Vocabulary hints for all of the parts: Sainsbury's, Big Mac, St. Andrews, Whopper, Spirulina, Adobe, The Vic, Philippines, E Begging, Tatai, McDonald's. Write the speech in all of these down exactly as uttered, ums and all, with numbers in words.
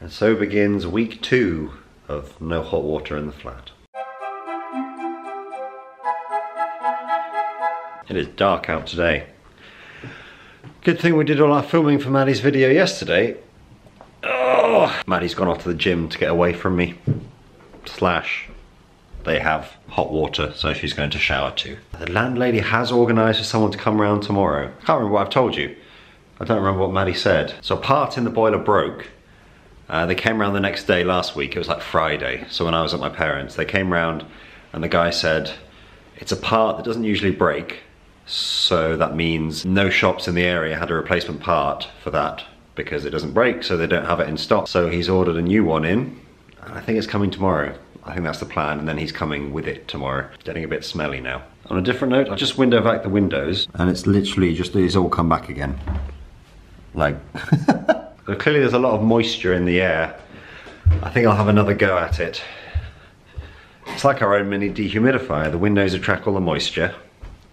And so begins week two of no hot water in the flat. It is dark out today. Good thing we did all our filming for Maddie's video yesterday. Oh, Maddie's gone off to the gym to get away from me. Slash, they have hot water, so she's going to shower too. The landlady has organised for someone to come round tomorrow. I can't remember what I've told you. I don't remember what Maddie said. So part in the boiler broke. Uh, they came round the next day last week. It was like Friday. So when I was at my parents, they came round and the guy said, it's a part that doesn't usually break. So that means no shops in the area had a replacement part for that because it doesn't break, so they don't have it in stock. So he's ordered a new one in, and I think it's coming tomorrow. I think that's the plan, and then he's coming with it tomorrow. It's getting a bit smelly now. On a different note, I just window back the windows, and it's literally just, it's all come back again. Like, clearly there's a lot of moisture in the air. I think I'll have another go at it. It's like our own mini dehumidifier. The windows attract all the moisture,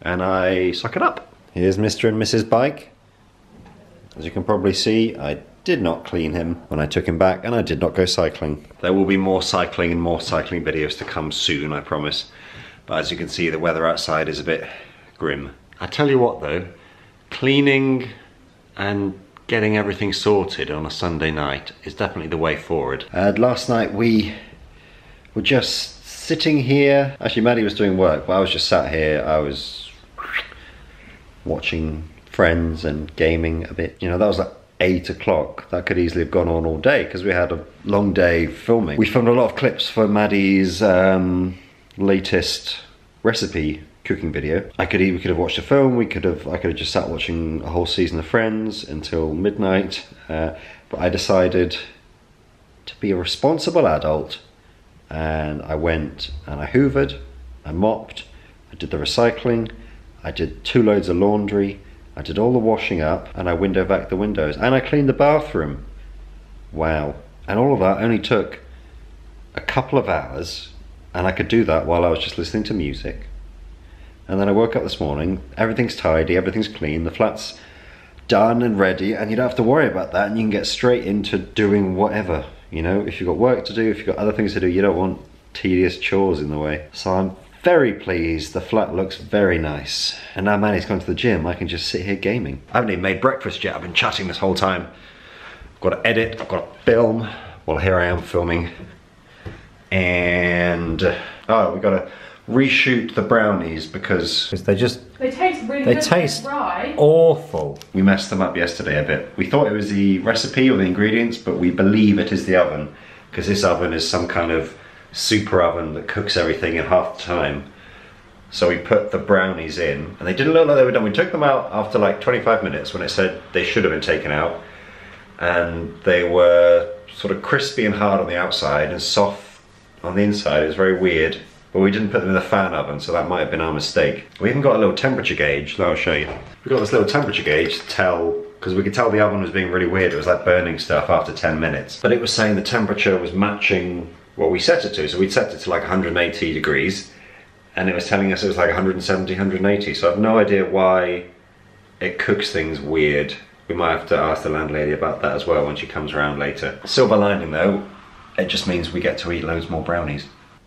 and I suck it up. Here's Mister and Missus Bike. As you can probably see, I did not clean him when I took him back, and I did not go cycling. There will be more cycling and more cycling videos to come soon, I promise. But as you can see, the weather outside is a bit grim. I tell you what though, cleaning and getting everything sorted on a Sunday night is definitely the way forward. Uh, last night we were just sitting here. Actually, Maddie was doing work, but I was just sat here. I was watching Friends and gaming a bit. You know, that was like eight o'clock. That could easily have gone on all day because we had a long day filming. We filmed a lot of clips for Maddie's um, latest recipe cooking video. I could we could have watched a film. We could have I could have just sat watching a whole season of Friends until midnight. Uh, but I decided to be a responsible adult, and I went and I hoovered, I mopped, I did the recycling, I did two loads of laundry. I did all the washing up, and I window back the windows, and I cleaned the bathroom. Wow. And all of that only took a couple of hours, and I could do that while I was just listening to music. And then I woke up this morning, everything's tidy, everything's clean, the flat's done and ready, and you don't have to worry about that, and you can get straight into doing whatever. You know, if you've got work to do, if you've got other things to do, you don't want tedious chores in the way. So I'm very pleased, the flat looks very nice. And now Manny's gone to the gym, I can just sit here gaming. I haven't even made breakfast yet, I've been chatting this whole time. I've got to edit, I've got to film. Well, here I am filming. And, oh, we've got to reshoot the brownies because they just, they taste really they good taste dry. Awful. We messed them up yesterday a bit. We thought it was the recipe or the ingredients, but we believe it is the oven, because this oven is some kind of super oven that cooks everything in half the time. So we put the brownies in, and they didn't look like they were done. We took them out after like twenty-five minutes when it said they should have been taken out, and they were sort of crispy and hard on the outside and soft on the inside. It was very weird, but we didn't put them in the fan oven, so that might have been our mistake. We even got a little temperature gauge that I'll show you. We got this little temperature gauge to tell, because we could tell the oven was being really weird. It was like burning stuff after ten minutes, but it was saying the temperature was matching what we set it to. So we'd set it to like one hundred eighty degrees, and it was telling us it was like one hundred seventy, one hundred eighty. So I've no idea why it cooks things weird. We might have to ask the landlady about that as well when she comes around later. Silver lining though, it just means we get to eat loads more brownies.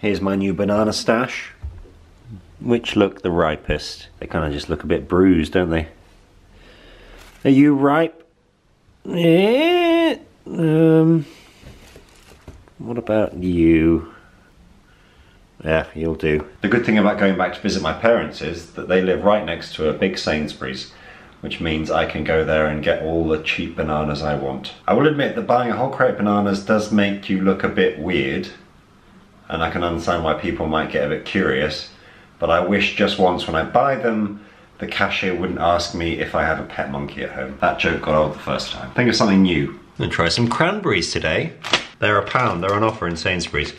Here's my new banana stash, which look the ripest. They kind of just look a bit bruised, don't they? Are you ripe? Yeah. Um... What about you? Yeah, you'll do. The good thing about going back to visit my parents is that they live right next to a big Sainsbury's, which means I can go there and get all the cheap bananas I want. I will admit that buying a whole crate of bananas does make you look a bit weird, and I can understand why people might get a bit curious, but I wish just once when I buy them, the cashier wouldn't ask me if I have a pet monkey at home. That joke got old the first time. Think of something new. I'm gonna try some cranberries today. They're a pound, they're on offer in Sainsbury's.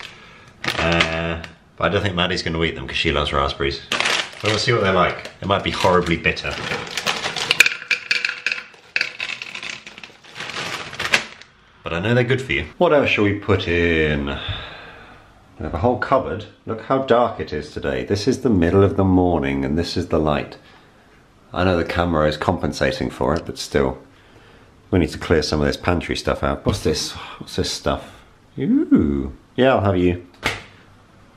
Uh, but I don't think Maddie's going to eat them because she loves raspberries. But we'll see what they're like. They might be horribly bitter. But I know they're good for you. What else shall we put in? We have a whole cupboard. Look how dark it is today. This is the middle of the morning and this is the light. I know the camera is compensating for it, but still. We need to clear some of this pantry stuff out. What's this? What's this stuff? Ooh. Yeah, I'll have you.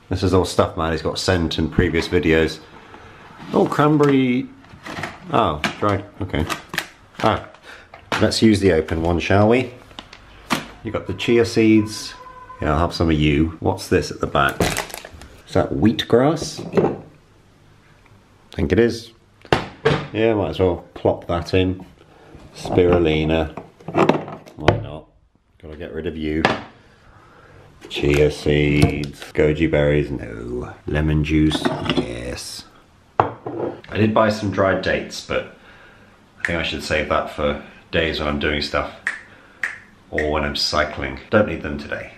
This is all stuff, man. He's got sent in previous videos. Oh, cranberry. Oh, dried. Okay. Ah. Let's use the open one, shall we? You got the chia seeds. Yeah, I'll have some of you. What's this at the back? Is that wheatgrass? I think it is. Yeah, might as well plop that in. Spirulina. Why not? Gotta get rid of you. Chia seeds. Goji berries. No. Lemon juice. Yes. I did buy some dried dates, but I think I should save that for days when I'm doing stuff or when I'm cycling. Don't need them today.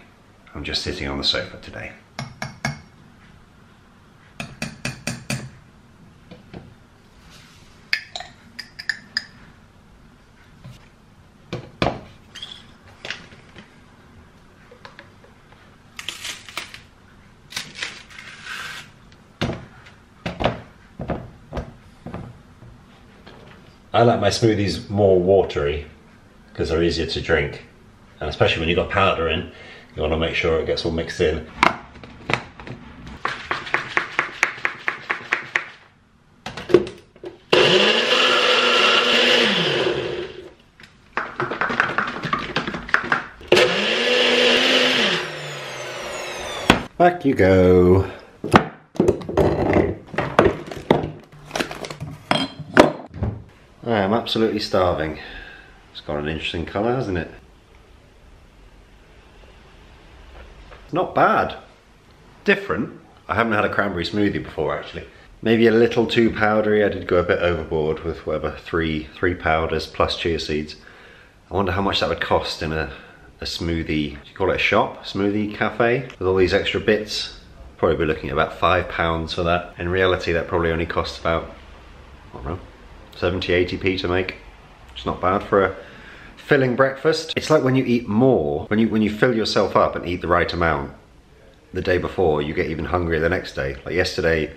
I'm just sitting on the sofa today. I like my smoothies more watery because they're easier to drink, and especially when you've got powder in, you want to make sure it gets all mixed in. Back you go. I am absolutely starving. It's got an interesting colour, hasn't it? Not bad. Different. I haven't had a cranberry smoothie before, actually. Maybe a little too powdery. I did go a bit overboard with whatever, three three powders plus chia seeds. I wonder how much that would cost in a, a smoothie. Do you call it a shop? Smoothie cafe? With all these extra bits. Probably be looking at about five pounds for that. In reality, that probably only costs about, I don't know, seventy, eighty p to make. It's not bad for a filling breakfast. It's like when you eat more, when you when you fill yourself up and eat the right amount the day before, you get even hungrier the next day. Like yesterday,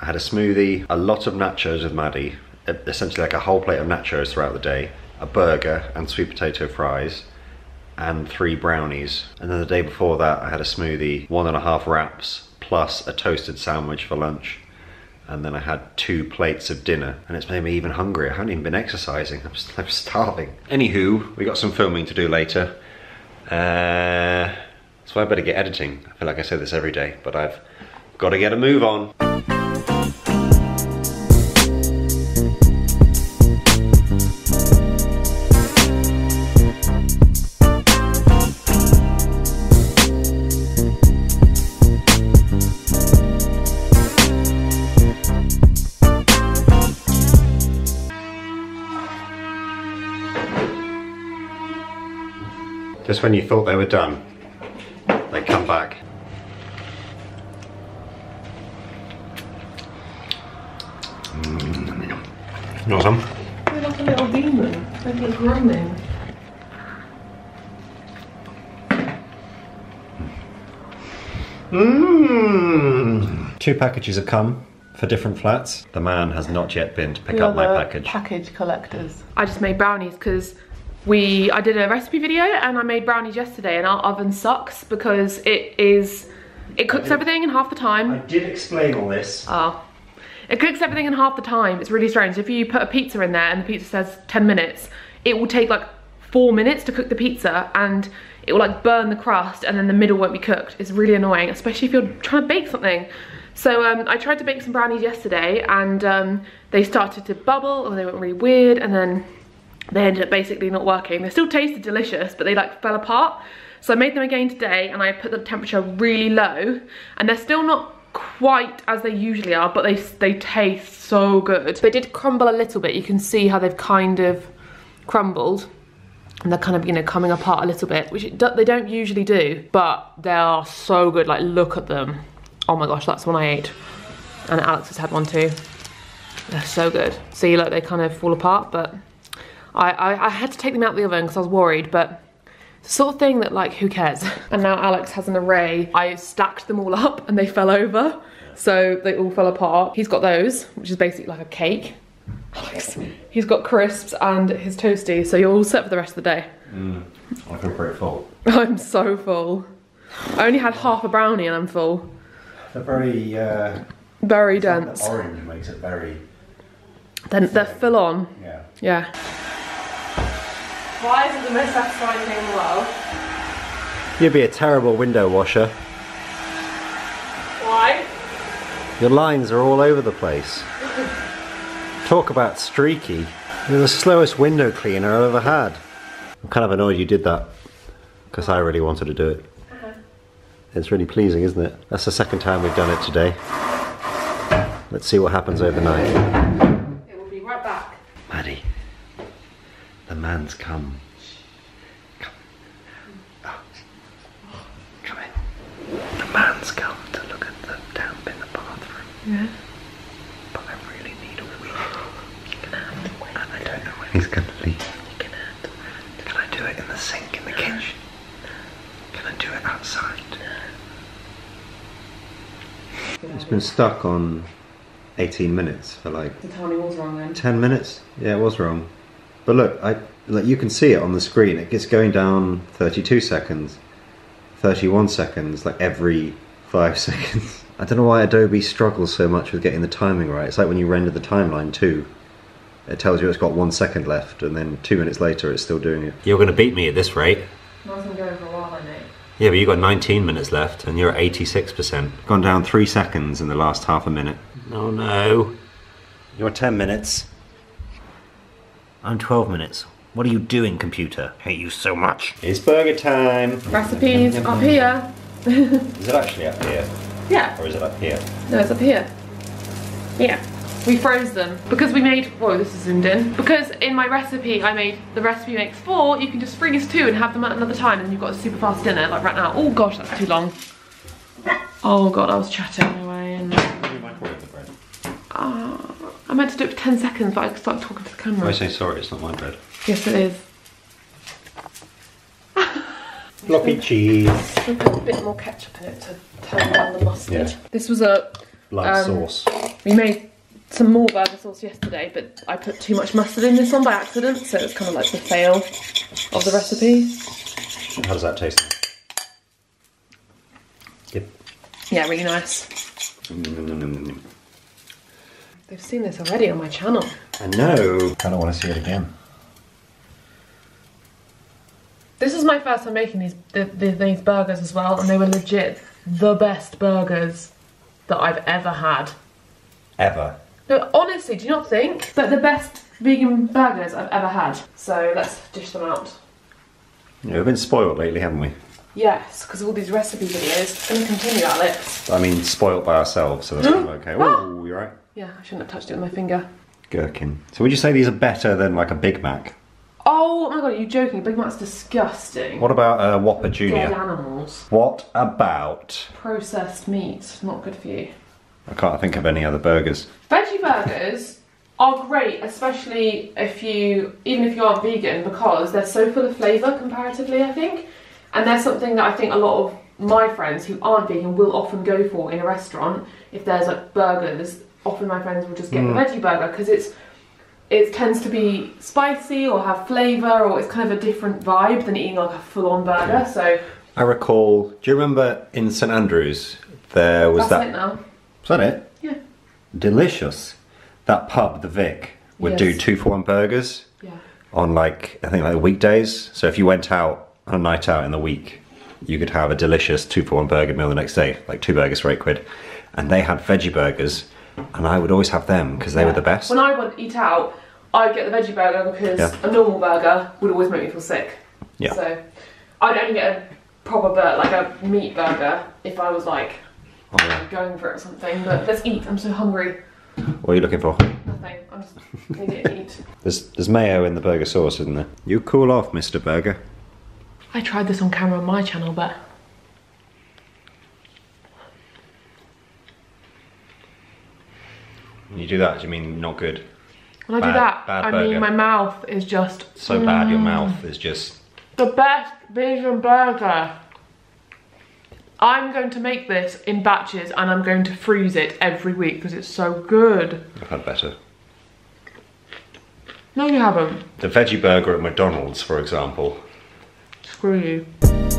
I had a smoothie, a lot of nachos with Maddie, essentially like a whole plate of nachos throughout the day, a burger and sweet potato fries, and three brownies. And then the day before that, I had a smoothie, one and a half wraps, plus a toasted sandwich for lunch. And then I had two plates of dinner, and it's made me even hungrier. I haven't even been exercising. I'm, I'm starving. Anywho, we got some filming to do later. Uh, so I better get editing. I feel like I say this every day, but I've got to get a move on. Just when you thought they were done, they come back. Mm. You want some? You're like a little demon, like you're groaning. Mmm. Two packages have come for different flats. The man has not yet been to pick we up my package. Package collectors. I just made brownies because We, I did a recipe video and I made brownies yesterday, and our oven sucks because it is, it cooks did, everything in half the time. I did explain all this. Ah, oh. It cooks everything in half the time. It's really strange. If you put a pizza in there and the pizza says ten minutes, it will take like four minutes to cook the pizza, and it will like burn the crust, and then the middle won't be cooked. It's really annoying, especially if you're trying to bake something. So um, I tried to bake some brownies yesterday, and um, they started to bubble, or they went really weird, and then they ended up basically not working. They still tasted delicious, but they like fell apart. So I made them again today, and I put the temperature really low, and they're still not quite as they usually are, but they they taste so good. They did crumble a little bit. You can see how they've kind of crumbled, and they're kind of, you know, coming apart a little bit, which it do, they don't usually do, but they are so good. Like, look at them. Oh my gosh, that's one I ate, and Alex has had one too. They're so good. See, like, they kind of fall apart, but I, I, I had to take them out of the oven because I was worried, but it's the sort of thing that, like, who cares? And now Alex has an array. I stacked them all up and they fell over, so they all fell apart. He's got those, which is basically like a cake. Alex, He's got crisps and his toasty, so you're all set for the rest of the day. Mm, I feel pretty full. I'm so full. I only had half a brownie and I'm full. They're very... Uh, very dense. The orange makes it very... Then they're full on. Yeah. Yeah. Why is it the most satisfying thing in the world? You'd be a terrible window washer. Why? Your lines are all over the place. Talk about streaky. You're the slowest window cleaner I've ever had. I'm kind of annoyed you did that, because I really wanted to do it. Okay. It's really pleasing, isn't it? That's the second time we've done it today. Let's see what happens overnight. It will be right back. Maddie, the man's come. Come. Oh. Come in. The man's come to look at the damp in the bathroom. Yeah. But I really need a wee. You can have the wee. And I don't know when he's going to leave. You can have the wee. Can I do it in the sink in the kitchen? No. Can I do it outside? No. It's been stuck on eighteen minutes for like... The timing was wrong then. ten minutes? Yeah, it was wrong. But look, I like you can see it on the screen. It gets going down thirty-two seconds, thirty-one seconds, like every five seconds. I don't know why Adobe struggles so much with getting the timing right. It's like when you render the timeline too. It tells you it's got one second left, and then two minutes later it's still doing it. You're going to beat me at this rate. Mine's been going for a while, I know. Yeah, but you've got nineteen minutes left, and you're at eighty-six percent. Gone down three seconds in the last half a minute. Oh no. You're ten minutes. I'm twelve minutes. What are you doing, computer? I hate you so much. It's burger time. Recipes up here. Is it actually up here? Yeah. Or is it up here? No, it's up here. Yeah. We froze them. Because we made, whoa, this is zoomed in. Because in my recipe, I made, the recipe makes four, you can just freeze two and have them at another time, and you've got a super fast dinner, like right now. Oh gosh, that's too long. Oh god, I was chatting away and... Ah, oh, I meant to do it for ten seconds, but I started talking to the camera. I say sorry, it's not my bread. Yes, it is. Floppy cheese. We'll put a bit more ketchup in it to turn down the mustard. Yeah. This was a... Light um, sauce. We made some more burger sauce yesterday, but I put too much mustard in this one by accident, so it's kind of like the fail of the recipe. How does that taste? Good. Yeah, really nice. Mm -hmm. They've seen this already on my channel. I know. I don't want to see it again. This is my first time making these the, the, these burgers as well, and they were legit the best burgers that I've ever had. Ever? No, honestly, do you not think? But the best vegan burgers I've ever had. So let's dish them out. Yeah, we've been spoiled lately, haven't we? Yes, because of all these recipe videos. Going to continue, Alex. I mean, spoiled by ourselves, so that's kind of okay. Oh, you're right. Yeah, I shouldn't have touched it with my finger. Gherkin. So would you say these are better than like a Big Mac? Oh my god, are you joking? Big Mac's disgusting. What about a Whopper Junior? Dead animals. What about... Processed meat, not good for you. I can't think of any other burgers. Veggie burgers are great, especially if you, even if you are vegan, because they're so full of flavour comparatively, I think. And they're something that I think a lot of my friends who aren't vegan will often go for in a restaurant. If there's like burgers, often my friends will just get mm. the veggie burger because it's it tends to be spicy or have flavour, or it's kind of a different vibe than eating like a full-on burger. So I recall. Do you remember in Saint Andrews there was That's that? It now. Is that it? Yeah. Delicious. That pub, The Vic, would yes. do two for one burgers. Yeah. On like I think like the weekdays. So if you went out on a night out in the week, you could have a delicious two for one burger meal the next day, like two burgers for eight quid, and they had veggie burgers. And I would always have them because they yeah. were the best. When I would eat out, I'd get the veggie burger because yeah. a normal burger would always make me feel sick. Yeah. So I'd only get a proper burger, like a meat burger, if I was like oh, yeah. going for it or something. But let's eat. I'm so hungry. What are you looking for? Nothing. I'm just going to get eat. There's there's mayo in the burger sauce, isn't there? You cool off, Mister Burger. I tried this on camera on my channel, but. When you do that, do you mean not good? When bad, I do that, bad burger. I mean my mouth is just... So mm, bad, your mouth is just... The best vegan burger. I'm going to make this in batches and I'm going to freeze it every week because it's so good. I've had better. No, you haven't. The veggie burger at McDonald's, for example. Screw you.